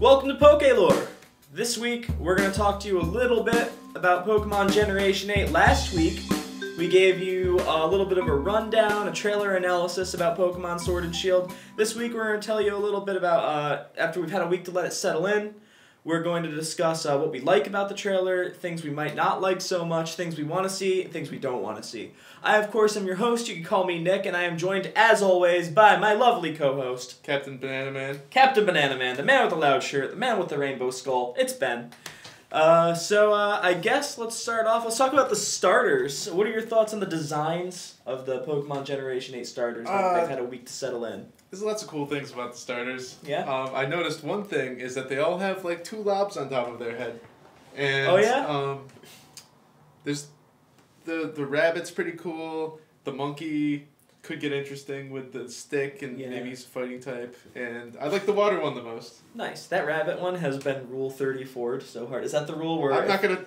Welcome to PokeLore! This week, we're going to talk to you a little bit about Pokémon Generation 8. Last week, we gave you a little bit of a rundown, a trailer analysis about Pokémon Sword and Shield. This week, we're going to tell you a little bit about, after we've had a week to let it settle in, we're going to discuss what we like about the trailer, things we might not like so much, things we want to see, and things we don't want to see. I, of course, am your host. You can call me Nick, and I am joined, as always, by my lovely co-host, Captain Banana Man. Captain Banana Man, the man with the loud shirt, the man with the rainbow skull. It's Ben. I guess let's start off. Let's talk about the starters. What are your thoughts on the designs of the Pokemon Generation 8 starters? They've had a week to settle in. There's lots of cool things about the starters. Yeah. I noticed one thing is that they all have like two lobs on top of their head. And, oh yeah. There's the rabbit's pretty cool. The monkey could get interesting with the stick and maybe he's fighting type. And I like the water one the most. Nice. That rabbit one has been Rule 34 so hard. Is that the rule where I'm not gonna?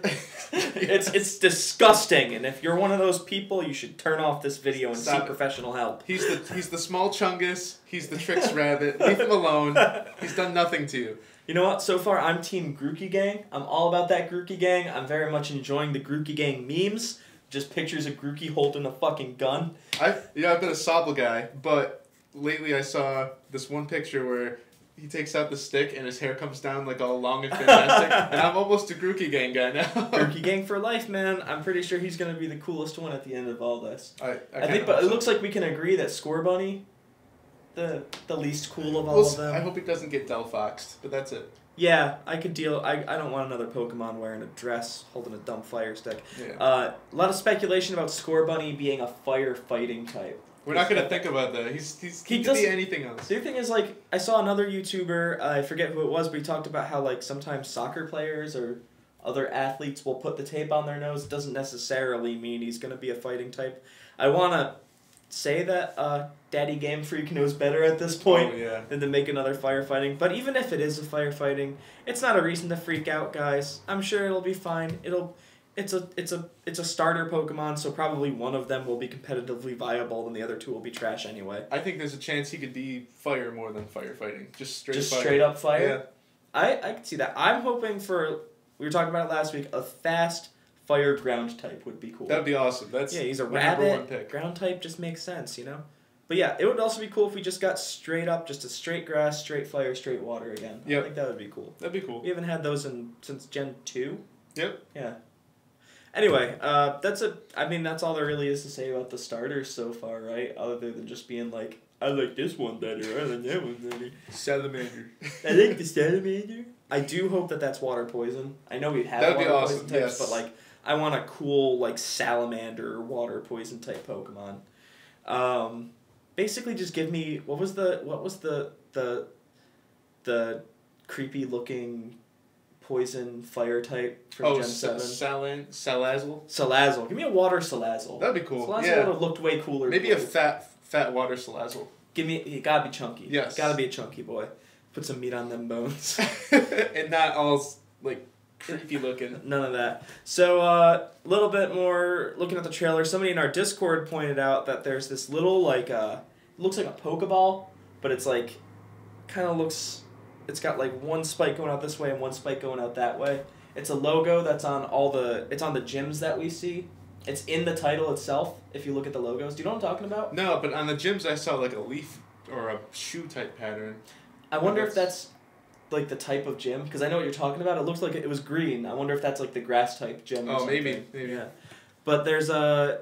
It's disgusting. And if you're one of those people, you should turn off this video and seek professional help. He's the small Chungus. He's the tricks rabbit. Leave him alone. He's done nothing to you. You know what? So far, I'm Team Grookey Gang. I'm all about that Grookey Gang. I'm very much enjoying the Grookey Gang memes. Just pictures of Grookey holding a fucking gun. I've been a Sobble guy, but lately I saw this one picture where he takes out the stick and his hair comes down like all long and fantastic, and I'm almost a Grookey Gang guy now. Grookey Gang for life, man. I'm pretty sure he's gonna be the coolest one at the end of all this. I think, but it looks like we can agree that Scorbunny, the least cool of all of them. I hope he doesn't get Delphoxed, but that's it. Yeah, I could deal. I don't want another Pokemon wearing a dress, holding a dumb fire stick. Yeah. A lot of speculation about Scorbunny being a fire-fighting type. We're not going to think about that. He could be anything else. The thing is, like, I saw another YouTuber, I forget who it was, but he talked about how, like, sometimes soccer players or other athletes will put the tape on their nose. It doesn't necessarily mean he's going to be a fighting type. I want to say that Daddy Game Freak knows better at this point than to make another firefighting. But even if it is a firefighting, it's not a reason to freak out, guys. I'm sure it'll be fine. It's a starter Pokemon, so probably one of them will be competitively viable and the other two will be trash anyway. I think there's a chance he could be fire more than firefighting. Just straight up fire. Yeah. I can see that. I'm hoping for, we were talking about it last week, a fast fire ground type would be cool. That'd be awesome. Yeah, he's a rabbit. Ground type just makes sense, you know? But yeah, it would also be cool if we just got straight up, just a straight grass, straight fire, straight water again. Yep. I think that would be cool. That'd be cool. We haven't had those since Gen 2. Yep. Yeah. Anyway, that's all there really is to say about the starters so far, right? Other than just being like, I like this one better, I like that one better. Salamander. I like the salamander. I do hope that that's water poison. I know we've had water awesome. Poison types, yes. But like, I want a cool like salamander water poison type Pokemon. Basically, just give me what was the creepy looking poison fire type from Gen 7. Salazzle. Salazzle. Give me a water Salazzle. That'd be cool. Salazzle would have looked way cooler. Maybe a fat water Salazzle. Give me. You gotta be chunky. Yes. Gotta be a chunky boy. Put some meat on them bones. And not all like creepy looking. None of that. So a little bit more looking at the trailer. Somebody in our Discord pointed out that there's this little like looks like a Pokeball, but it's like kind of looks. It's got like one spike going out this way and one spike going out that way. It's a logo that's on it's on the gyms that we see. It's in the title itself. If you look at the logos, do you know what I'm talking about? No, but on the gyms I saw like a leaf or a shoe type pattern. I wonder if that's like the type of gym, because I know what you're talking about. It looks like it was green. I wonder if that's like the grass type gym. Or something. Maybe. Yeah, but there's a.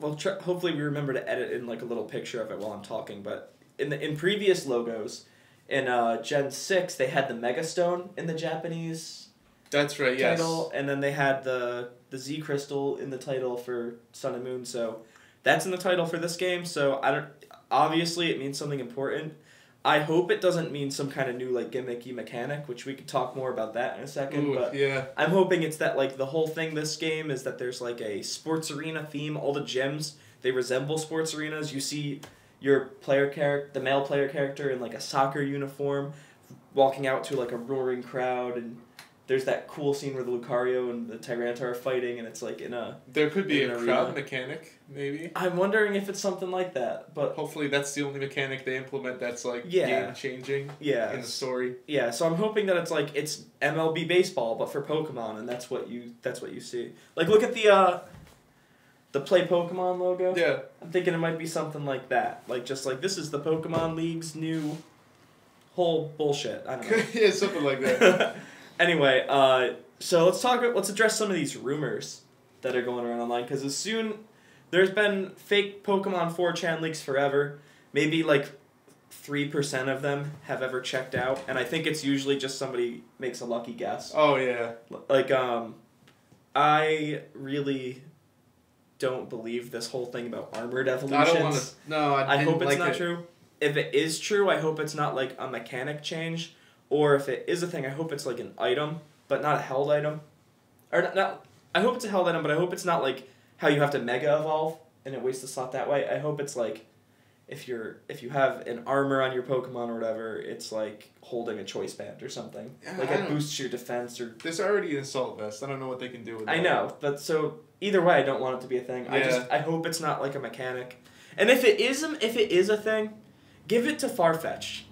Well, hopefully we remember to edit in like a little picture of it while I'm talking. But in previous logos, in Gen 6, they had the Mega Stone in the Japanese. That's right. Title, yes. And then they had the Z Crystal in the title for Sun and Moon. So, that's in the title for this game. So I don't. Obviously, it means something important. I hope it doesn't mean some kind of new, like, gimmicky mechanic, which we could talk more about that in a second. Ooh, but yeah. I'm hoping it's that, like, the whole thing this game is that there's, like, a sports arena theme. All the gyms, they resemble sports arenas. You see your player character, the male player character in, like, a soccer uniform walking out to, like, a roaring crowd and there's that cool scene where the Lucario and the Tyranitar are fighting, and it's like in a... There could be a crowd mechanic, maybe. I'm wondering if it's something like that, but... Hopefully that's the only mechanic they implement that's, like, game-changing in the story. Yeah, so I'm hoping that it's, like, it's MLB baseball, but for Pokemon, and that's what you see. Like, look at the Play Pokemon logo. Yeah. I'm thinking it might be something like that. Like, just like, this is the Pokemon League's new whole bullshit. I don't know. Yeah, something like that. Anyway, so let's address some of these rumors that are going around online, because there's been fake Pokemon 4chan leaks forever. Maybe like 3% of them have ever checked out, and I think it's usually just somebody makes a lucky guess. Oh, yeah. Like, I really don't believe this whole thing about Armored Evolutions. I don't want to... No, I hope it's like not true. If it is true, I hope it's not like a mechanic change. Or if it is a thing, I hope it's like an item, but not a held item. Or not. I hope it's a held item, but I hope it's not like how you have to mega evolve and it wastes the slot that way. I hope it's like if you have an armor on your Pokemon or whatever, it's like holding a choice band or something. Like it boosts your defense or. There's already an assault vest. I don't know what they can do with that. I know, but so either way, I don't want it to be a thing. Yeah. I hope it's not like a mechanic. And if it is a thing, give it to Farfetch'd.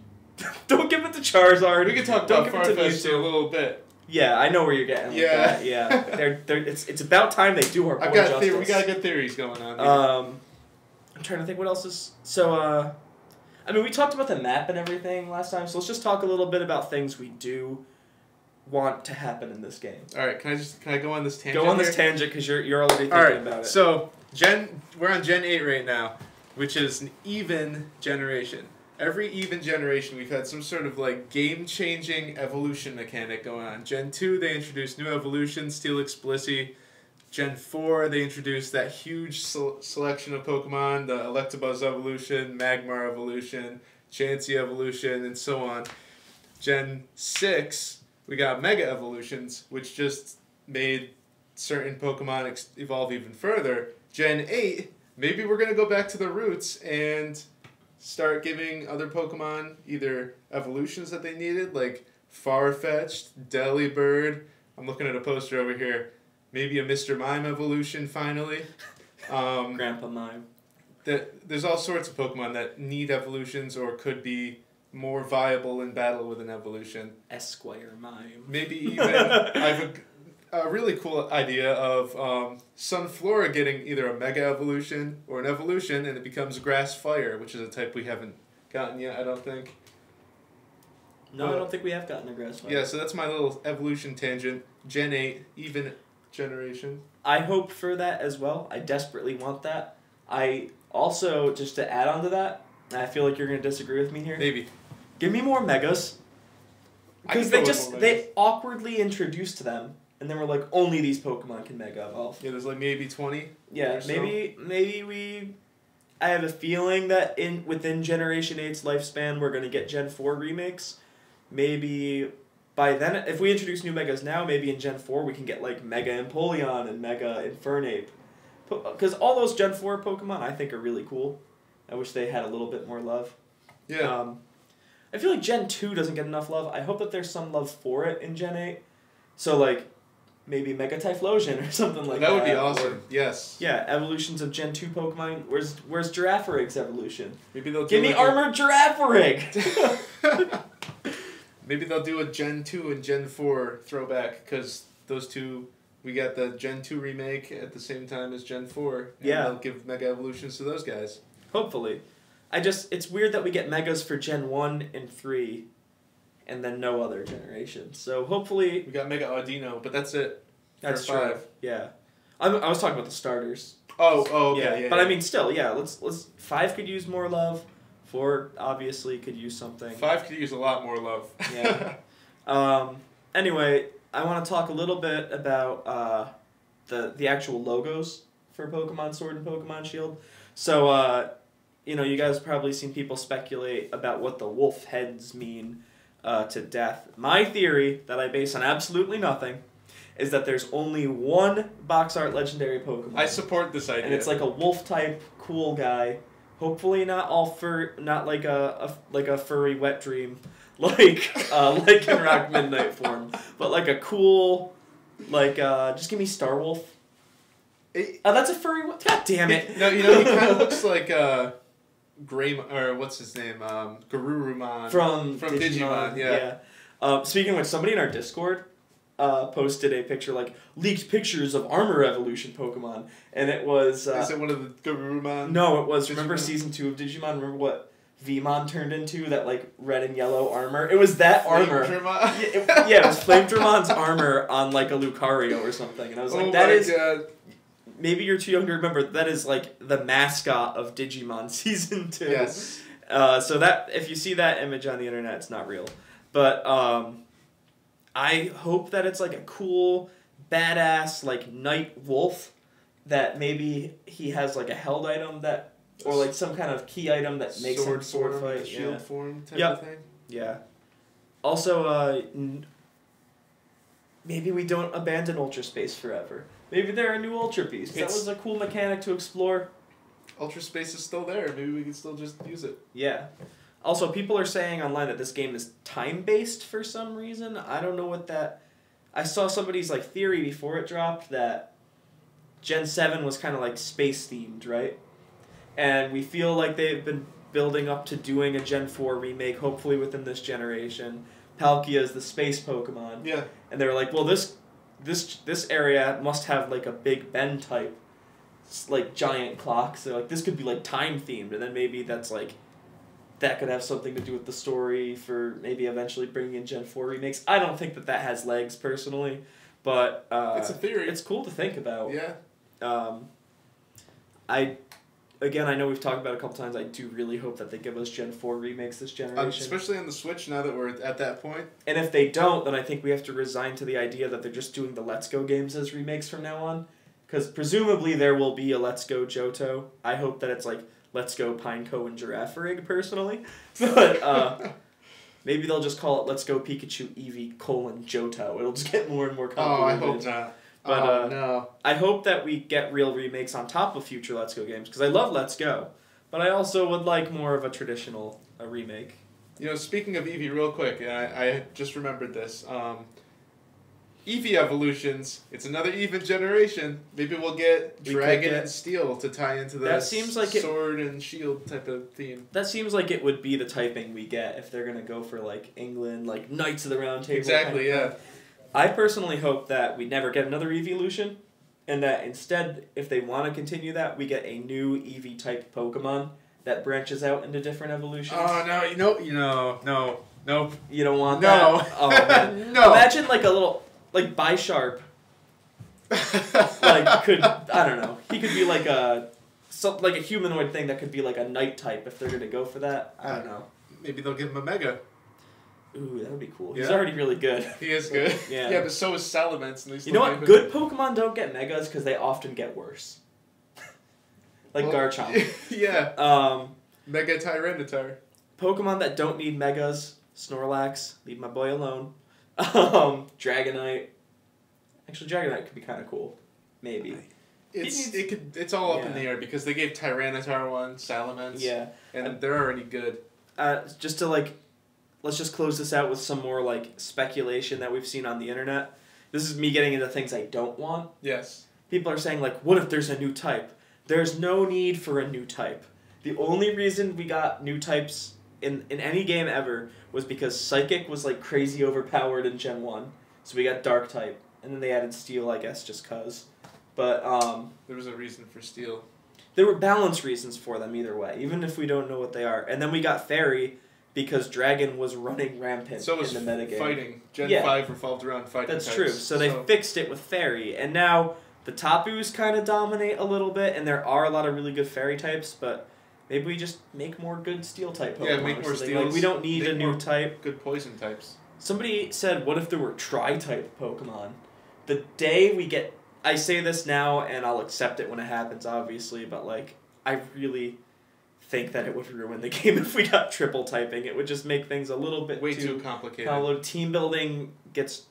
Don't give it to Charizard. We can talk about Farfetch'd a little bit. Yeah, I know where you're getting. Yeah, that. Yeah. It's about time they do our boy justice. We got good theories going on here. I'm trying to think what else is so. I mean, we talked about the map and everything last time, so let's just talk a little bit about things we do want to happen in this game. All right, can I go on this tangent? Go on this tangent because you're already thinking about it. So we're on Gen 8 right now, which is an even generation. Every even generation, we've had some sort of, like, game-changing evolution mechanic going on. Gen 2, they introduced new evolutions, Steelix, Blissey. Gen 4, they introduced that huge selection of Pokemon, the Electabuzz evolution, Magmar evolution, Chansey evolution, and so on. Gen 6, we got Mega Evolutions, which just made certain Pokemon evolve even further. Gen 8, maybe we're going to go back to the roots and... start giving other Pokemon either evolutions that they needed, like Farfetch'd, Delibird. I'm looking at a poster over here. Maybe a Mr. Mime evolution, finally. Grandpa Mime. There's all sorts of Pokemon that need evolutions or could be more viable in battle with an evolution. Esquire Mime. Maybe even... I have a really cool idea of Sunflora getting either a Mega Evolution or an Evolution, and it becomes Grass Fire, which is a type we haven't gotten yet, I don't think. No, I don't think we have gotten a Grass Fire. Yeah, so that's my little evolution tangent. Gen 8, even generation. I hope for that as well. I desperately want that. I also, just to add on to that, I feel like you're going to disagree with me here. Maybe. Give me more Megas. Because they awkwardly introduced them. And then we're like, only these Pokemon can Mega Evolve. Yeah, there's like maybe 20. Yeah, maybe we... I have a feeling that within Generation 8's lifespan, we're going to get Gen 4 remakes. Maybe by then, if we introduce new Megas now, maybe in Gen 4 we can get like Mega Empoleon and Mega Infernape. Because all those Gen 4 Pokemon I think are really cool. I wish they had a little bit more love. Yeah. I feel like Gen 2 doesn't get enough love. I hope that there's some love for it in Gen 8. So like... maybe Mega Typhlosion or something like that. That would be awesome, yes. Yeah, evolutions of Gen 2 Pokemon. Where's Girafarig's evolution? Maybe they'll give me armored Girafarig! Maybe they'll do a Gen 2 and Gen 4 throwback, because those two, we got the Gen 2 remake at the same time as Gen 4. And they'll give Mega Evolutions to those guys. Hopefully. It's weird that we get Megas for Gen 1 and 3. And then no other generation. So hopefully... we got Mega Audino, but that's it. That's true. Yeah. I was talking about the starters. Oh, okay. Yeah. But I mean, still, yeah. Let's 5 could use more love. 4 obviously could use something. 5 could use a lot more love. Yeah. Anyway, I want to talk a little bit about the actual logos for Pokemon Sword and Pokemon Shield. So, you know, you guys have probably seen people speculate about what the wolf heads mean... to death. My theory, that I base on absolutely nothing, is that there's only one box art legendary Pokemon. I support this idea. And it's like a wolf type, cool guy. Hopefully not like a furry wet dream. like in Rock Midnight form, but like a cool, like just give me Starwolf. Oh, that's a furry one. God damn it! No, you know he kind of looks like Gray or what's his name, Garurumon from Digimon. Yeah. Speaking of which, somebody in our Discord posted a picture, like, leaked pictures of Armor Evolution Pokemon, and it was... is it one of the Garurumon? No, it was, remember Digimon? Season 2 of Digimon? Remember what Vemon turned into? That, like, red and yellow armor? It was that armor. Yeah, it was Flamedremon's armor on, like, a Lucario or something, and I was like, oh, that is... God. Maybe you're too young to remember, that is, like, the mascot of Digimon Season 2. Yes. So that, if you see that image on the internet, it's not real. But, I hope that it's, like, a cool, badass, like, night wolf that maybe he has, like, a held item that... Or, like, some kind of key item that makes him sword fight. Shield form type of thing? Yeah. Also, maybe we don't abandon Ultra Space forever. Maybe there are new Ultra Beasts. That was a cool mechanic to explore. Ultra Space is still there. Maybe we can still just use it. Yeah. Also, people are saying online that this game is time-based for some reason. I don't know what that... I saw somebody's, like, theory before it dropped that Gen 7 was kind of, like, space-themed, right? And we feel like they've been building up to doing a Gen 4 remake, hopefully within this generation. Palkia is the space Pokemon. Yeah. And they were like, well, this area must have, like, a Big Ben type, like, giant clock. So, like, this could be, like, time-themed. And then maybe that's, like... That could have something to do with the story for maybe eventually bringing in Gen 4 remakes. I don't think that has legs, personally. But it's a theory. It's cool to think about. Yeah. Again, I know we've talked about it a couple times. I do really hope that they give us Gen 4 remakes this generation. Especially on the Switch, now that we're at that point. And if they don't, then I think we have to resign to the idea that they're just doing the Let's Go games as remakes from now on. Because presumably there will be a Let's Go Johto. I hope that it's like... Let's Go Pineco and Girafarig, personally. But maybe they'll just call it Let's Go Pikachu Eevee : Johto. It'll just get more and more complicated. Oh, I hope not. But, no. I hope that we get real remakes on top of future Let's Go games, because I love Let's Go. But I also would like more of a traditional remake. You know, speaking of Eevee real quick, and I just remembered this. Eevee Evolutions, it's another even generation. Maybe we'll get Dragon and Steel to tie into the Sword and Shield type of theme. That seems like it would be the typing we get if they're going to go for, like, England, like, Knights of the Round Table. Exactly, yeah. I personally hope that we never get another Eeveelution, and that instead, if they want to continue that, we get a new Eevee-type Pokemon that branches out into different evolutions. Oh, no, no. You don't want that? Oh, man. No. Imagine, like, a little... Like, Bisharp, like, could, I don't know, he could be like a humanoid thing that could be like a knight type if they're going to go for that. I don't know. Maybe they'll give him a Mega. Ooh, that would be cool. Yeah. He's already really good. He is good. Yeah. Yeah, but so is Salamence. And you know what? Good Pokemon don't get Megas because they often get worse. Like, well, Garchomp. Yeah. Mega Tyranitar. Pokemon that don't need Megas, Snorlax, leave my boy alone. Dragonite. Actually, Dragonite could be kind of cool. Maybe. It's all up in the air because they gave Tyranitar one, Salamence. Yeah. And they're already good. Just to, like, let's just close this out with some more, like, speculation that we've seen on the internet. This is me getting into things I don't want. Yes. People are saying, like, what if there's a new type? There's no need for a new type. The only reason we got new types... In any game ever, was because Psychic was, like, crazy overpowered in Gen 1. So we got Dark-type. And then they added Steel, I guess, just because. But, there was a reason for Steel. There were balance reasons for them either way, even if we don't know what they are. And then we got Fairy because Dragon was running rampant in the metagame. Fighting. Gen 5 revolved around fighting types. That's true. So they fixed it with Fairy. And now the Tapus kind of dominate a little bit, and there are a lot of really good Fairy types, but... Maybe we just make more good Steel-type Pokemon. Yeah, make more Steels. Like, we don't need a new type. Good Poison types. Somebody said, what if there were Tri-type Pokemon? The day we get... I say this now, and I'll accept it when it happens, obviously, but, like, I really think that it would ruin the game if we got triple-typing. It would just make things a little bit too complicated. Team building gets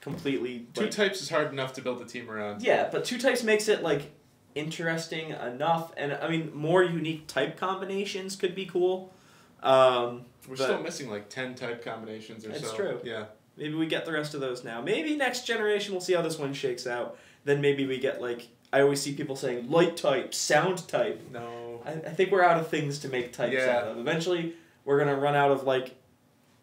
completely... Two types is hard enough to build a team around. Yeah, but two types makes it, like... interesting enough, and I mean more unique type combinations could be cool. We're still missing like 10 type combinations or so. That's true. Yeah. Maybe we get the rest of those now. Maybe next generation we'll see how this one shakes out. Then maybe we get like... I always see people saying light type, sound type. No. I think we're out of things to make types out of. Eventually, we're going to run out of like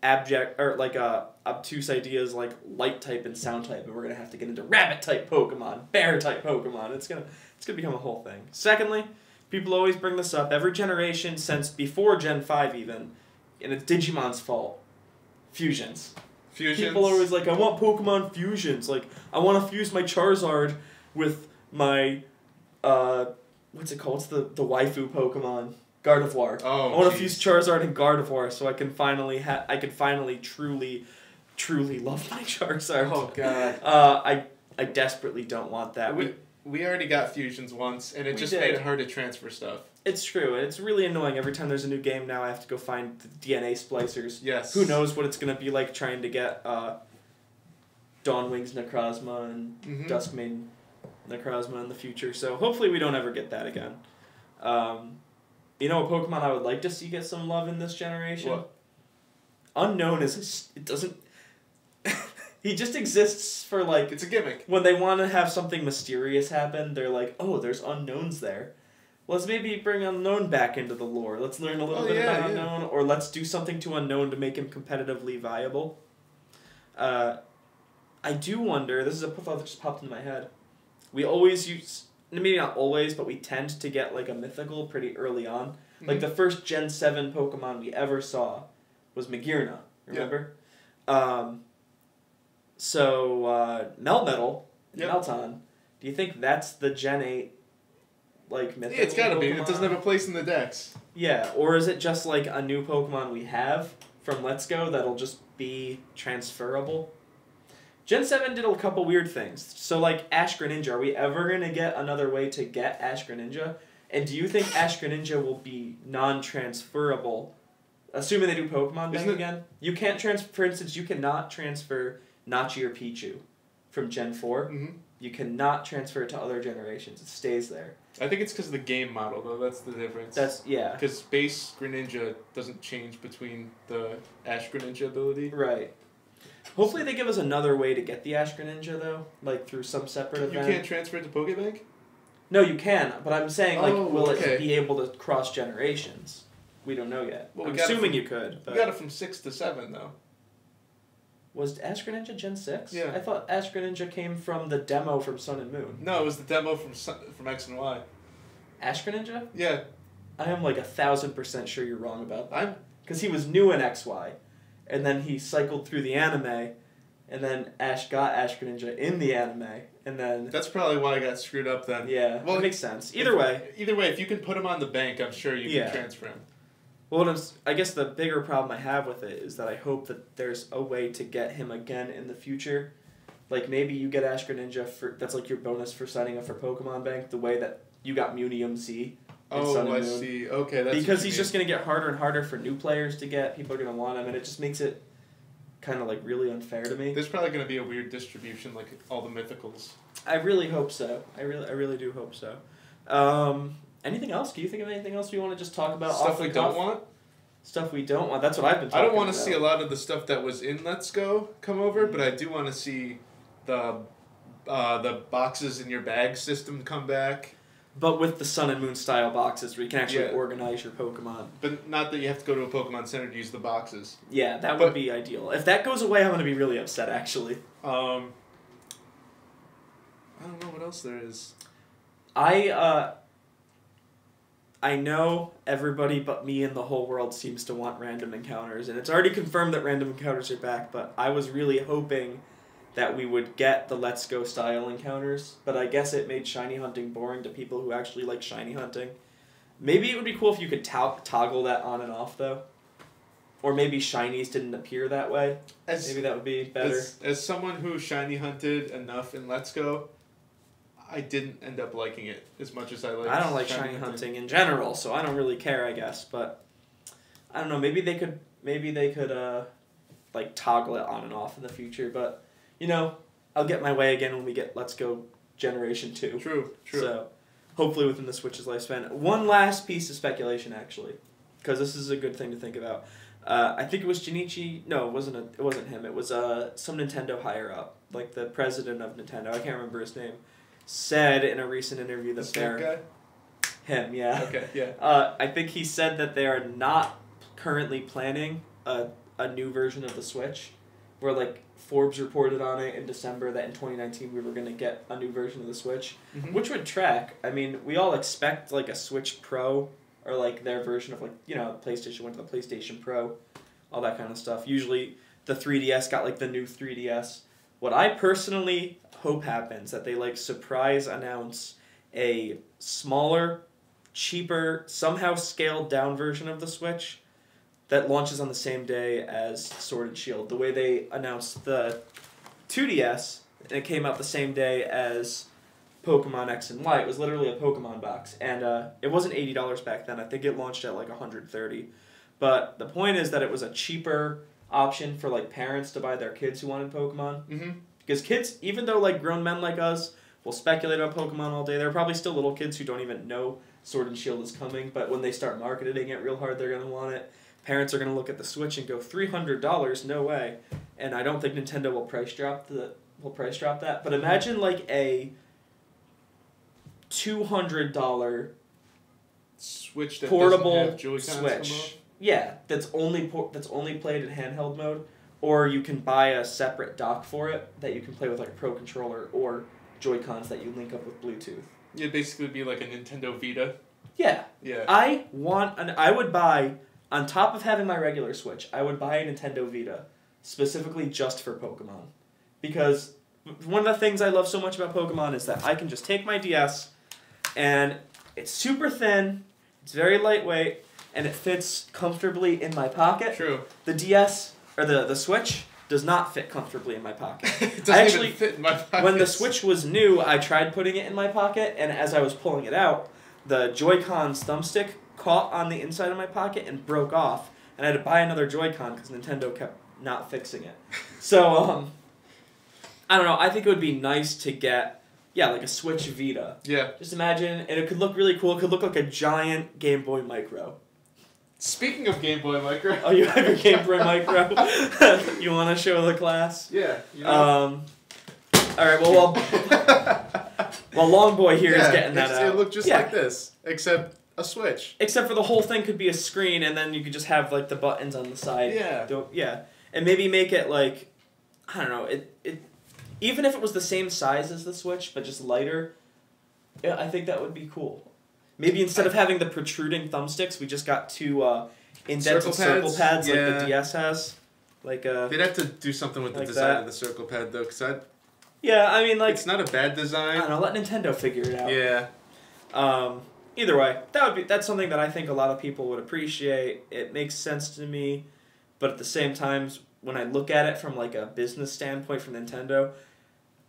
abject... Or like obtuse ideas like light type and sound type. And we're going to have to get into rabbit type Pokemon, bear type Pokemon. It's gonna become a whole thing. Secondly, people always bring this up. Every generation since before Gen 5 even... And it's Digimon's fault. Fusions. People are always like, I want Pokemon fusions. Like, I want to fuse my Charizard with my, what's it called? It's the waifu Pokemon, Gardevoir. Oh, I want to fuse Charizard and Gardevoir so I can finally truly love my Charizard. Oh God. I desperately don't want that. We already got fusions once, and it just made it hard to transfer stuff. It's true, and it's really annoying. Every time there's a new game now, I have to go find the DNA splicers. Yes. Who knows what it's going to be like trying to get Dawnwing's Necrozma and Duskmane Necrozma in the future. So hopefully we don't ever get that again. You know, a Pokemon I would like to see get some love in this generation? What? Unown is... It doesn't... He just exists for, like... It's a gimmick. When they want to have something mysterious happen, they're like, oh, there's unknowns there. Let's maybe bring Unown back into the lore. Let's learn a little bit about Unown, or let's do something to Unown to make him competitively viable. I do wonder... This is a thought that just popped into my head. We always use... Maybe not always, but we tend to get, like, a mythical pretty early on. Like, the first Gen 7 Pokemon we ever saw was Magearna. Remember? Yeah. So, Melmetal, Melton, do you think that's the Gen 8, like, mythical Pokemon? Yeah, it's gotta be. It doesn't have a place in the decks. Yeah, or is it just, like, a new Pokemon we have from Let's Go that'll just be transferable? Gen 7 did a couple weird things. So, like, Ash Greninja, are we ever gonna get another way to get Ash Greninja? And do you think Ash Greninja will be non-transferable, assuming they do Pokemon Bank again? You can't transfer, for instance, you cannot transfer... Nachi or Pichu from Gen 4, you cannot transfer it to other generations. It stays there. I think it's because of the game model, though. That's the difference. Yeah. Because base Greninja doesn't change between the Ash Greninja ability. Right. Hopefully they give us another way to get the Ash Greninja, though, like through some separate event. You can't transfer it to Pokebank? No, you can, but I'm saying, like, will it be able to cross generations? We don't know yet. Well, I'm assuming you could. But... We got it from 6 to 7, though. Was Ash Greninja Gen 6? Yeah. I thought Ash Greninja came from the demo from Sun and Moon. No, it was the demo from X and Y. Ash Greninja? Yeah. I am like 1,000% sure you're wrong about that. Because he was new in XY, and then he cycled through the anime, and then Ash got Ash Greninja in the anime, and then... That's probably why I got screwed up then. Yeah, well, it makes sense. Either way, if you can put him on the bank, I'm sure you can transfer him. Well, I guess the bigger problem I have with it is that I hope that there's a way to get him again in the future. Like, maybe you get Ash Greninja for... That's, like, your bonus for signing up for Pokemon Bank, the way that you got Mewtwo Z in Sun and Moon. Oh, I see. Okay, that's... Because he's just going to get harder and harder for new players to get. People are going to want him, and it just makes it kind of, like, really unfair to me. There's probably going to be a weird distribution, like all the mythicals. I really hope so. I really do hope so. Anything else? Can you think of anything else we want to just talk about? Stuff we don't want? Stuff we don't want. That's what I've been talking about. I don't want to see a lot of the stuff that was in Let's Go come over, but I do want to see the boxes in your bag system come back. But with the Sun and Moon style boxes where you can actually organize your Pokemon. But not that you have to go to a Pokemon Center to use the boxes. Yeah, that would be ideal. If that goes away, I'm going to be really upset, actually. I don't know what else there is. I know everybody but me in the whole world seems to want random encounters, and it's already confirmed that random encounters are back, but I was really hoping that we would get the Let's Go style encounters, but I guess it made shiny hunting boring to people who actually like shiny hunting. Maybe it would be cool if you could toggle that on and off, though. Or maybe shinies didn't appear that way. Maybe that would be better. As someone who shiny hunted enough in Let's Go... I didn't end up liking it as much as I liked. I don't like shiny hunting in general, so I don't really care, I guess. But I don't know. Maybe they could like toggle it on and off in the future. But you know, I'll get my way again when we get Let's Go Generation 2. True. So hopefully within the Switch's lifespan. One last piece of speculation, actually. because this is a good thing to think about. I think it was Junichi. No, it wasn't him. It was some Nintendo higher up, like the president of Nintendo. I can't remember his name. Said in a recent interview that they're him. Yeah. Okay. Yeah. I think he said that they are not currently planning a new version of the Switch, where like Forbes reported on it in December that in 2019 we were gonna get a new version of the Switch, mm-hmm. which would track. I mean, we all expect like a Switch Pro. Or, like, their version of, like, you know, PlayStation went to the PlayStation Pro, all that kind of stuff. Usually, the 3DS got, like, the new 3DS. What I personally hope happens, that they, like, surprise announce a smaller, cheaper, somehow scaled-down version of the Switch that launches on the same day as Sword and Shield. The way they announced the 2DS, and it came out the same day as Pokemon X and Y. It was literally a Pokemon box, and it wasn't $80 back then. I think it launched at like $130. But the point is that it was a cheaper option for like parents to buy their kids who wanted Pokemon. Mm-hmm. Because kids, even though like grown men like us will speculate on Pokemon all day, there are probably still little kids who don't even know Sword and Shield is coming. But when they start marketing it real hard, they're gonna want it. Parents are gonna look at the Switch and go $300, no way. And I don't think Nintendo will price drop that. But imagine like a $200 Switch that portable Switch. Yeah, that's only played in handheld mode, or you can buy a separate dock for it that you can play with like a Pro controller or Joy-Cons that you link up with Bluetooth. It'd basically be like a Nintendo Vita. Yeah. Yeah. I would buy, on top of having my regular Switch, I would buy a Nintendo Vita specifically just for Pokemon, because one of the things I love so much about Pokemon is that I can just take my DS, and it's super thin, it's very lightweight, and it fits comfortably in my pocket. True. The DS, or the Switch, does not fit comfortably in my pocket. It doesn't even fit in my pocket. When the Switch was new, I tried putting it in my pocket, and as I was pulling it out, the Joy-Con's thumbstick caught on the inside of my pocket and broke off, and I had to buy another Joy-Con because Nintendo kept not fixing it. So, I don't know, I think it would be nice to get, yeah, like a Switch Vita. Yeah. Just imagine, and it could look really cool. It could look like a giant Game Boy Micro. Speaking of Game Boy Micro. Oh, you have your Game Boy Micro? You want to show the class? Yeah. You know. All right, well, Long Boy here is getting that out. It looked just like this, except a Switch. Except for the whole thing could be a screen, and then you could just have, like, the buttons on the side. Yeah. And maybe make it, like, I don't know, even if it was the same size as the Switch, but just lighter, yeah, I think that would be cool. Maybe instead of having the protruding thumbsticks, we just got two indented circle pads like the DS has. Like they'd have to do something with the design of the circle pad, though, because I mean, like, it's not a bad design. I don't know, let Nintendo figure it out. Yeah. Either way, that's something that I think a lot of people would appreciate. It makes sense to me, but at the same time, when I look at it from like a business standpoint from Nintendo,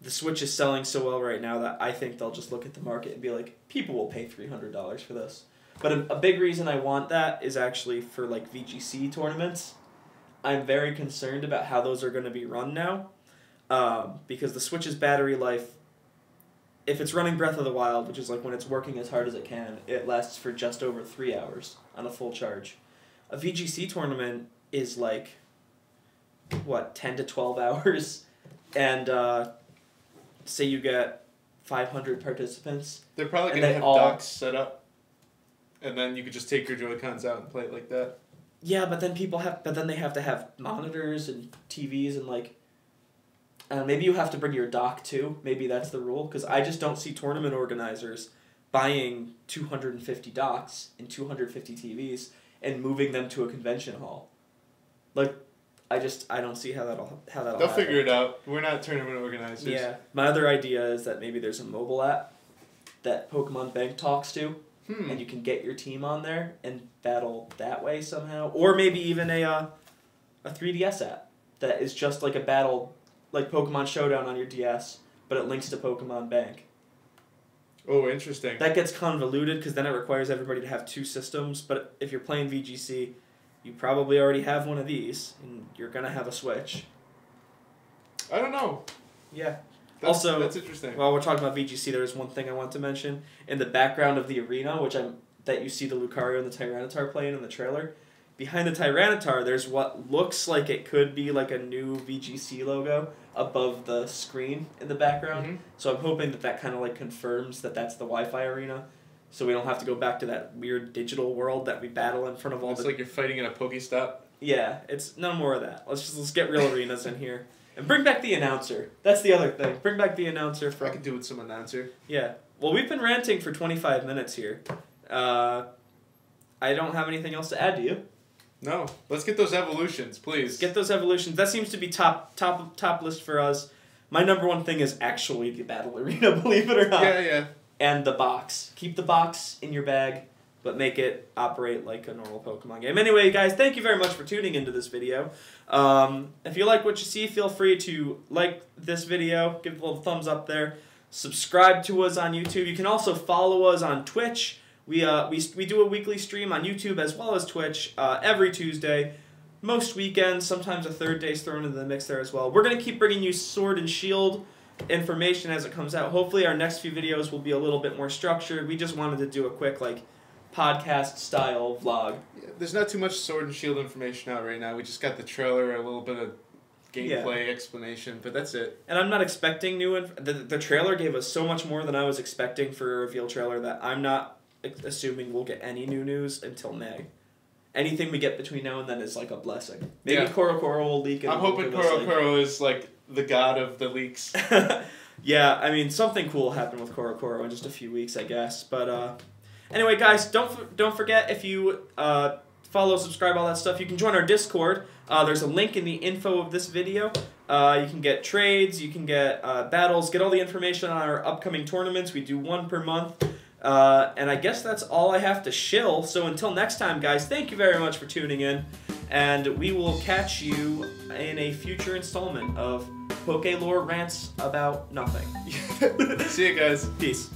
the Switch is selling so well right now that I think they'll just look at the market and be like, people will pay $300 for this. But a big reason I want that is actually for like VGC tournaments. I'm very concerned about how those are going to be run now, because the Switch's battery life, if it's running Breath of the Wild, which is like when it's working as hard as it can, it lasts for just over 3 hours on a full charge. A VGC tournament is like, what, 10 to 12 hours, and say you get 500 participants. They're probably going to have docks set up, and then you could just take your Joy-Cons out and play it like that. Yeah, but then they have to have monitors and TVs and, like, maybe you have to bring your dock, too. Maybe that's the rule, because I just don't see tournament organizers buying 250 docks and 250 TVs and moving them to a convention hall. Like, I don't see how that'll happen. They'll figure it out. We're not tournament organizers. Yeah. My other idea is that maybe there's a mobile app that Pokemon Bank talks to, and you can get your team on there and battle that way somehow. Or maybe even a 3DS app that is just like a battle, like Pokemon Showdown on your DS, but it links to Pokemon Bank. Oh, interesting. That gets convoluted because then it requires everybody to have two systems, but if you're playing VGC, you probably already have one of these, and you're going to have a Switch. I don't know. Yeah. Also, that's interesting. While we're talking about VGC, there's one thing I want to mention. In the background of the arena, which I'm that you see the Lucario and the Tyranitar playing in the trailer, behind the Tyranitar, there's what looks like it could be like a new VGC logo above the screen in the background. Mm-hmm. So I'm hoping that that kind of like confirms that that's the Wi-Fi arena. So we don't have to go back to that weird digital world that we battle in front of all the... It's like you're fighting in a Pokestop. Yeah, it's no more of that. Let's get real arenas in here. And bring back the announcer. That's the other thing. Bring back the announcer from... I could do with some announcer. Yeah. Well, we've been ranting for 25 minutes here. I don't have anything else to add to you. No. Let's get those evolutions, please. Get those evolutions. That seems to be top list for us. My number one thing is actually the battle arena, believe it or not. Yeah, yeah. And the box. Keep the box in your bag, but make it operate like a normal Pokemon game. Anyway, guys, thank you very much for tuning into this video. If you like what you see, feel free to like this video. Give it a little thumbs up there. Subscribe to us on YouTube. You can also follow us on Twitch. We do a weekly stream on YouTube as well as Twitch every Tuesday. Most weekends, sometimes a third day's thrown into the mix there as well. We're going to keep bringing you Sword and Shield information as it comes out. Hopefully our next few videos will be a little bit more structured. We just wanted to do a quick like podcast style vlog. Yeah, there's not too much Sword and Shield information out right now. We just got the trailer, a little bit of gameplay explanation, but that's it. And I'm not expecting new the trailer gave us so much more than I was expecting for a reveal trailer that I'm not assuming we'll get any new news until May. Anything we get between now and then is like a blessing. Maybe Korokoro will leak. I'm hoping Korokoro is like the god of the leaks. Yeah, I mean, something cool will happen with Korokoro in just a few weeks, I guess. But anyway, guys, don't forget, if you follow, subscribe, all that stuff, you can join our Discord. There's a link in the info of this video. You can get trades, you can get battles, get all the information on our upcoming tournaments. We do one per month. And I guess that's all I have to shill. So until next time, guys, thank you very much for tuning in. And we will catch you in a future installment of PokeLore Rants About Nothing. See you guys. Peace.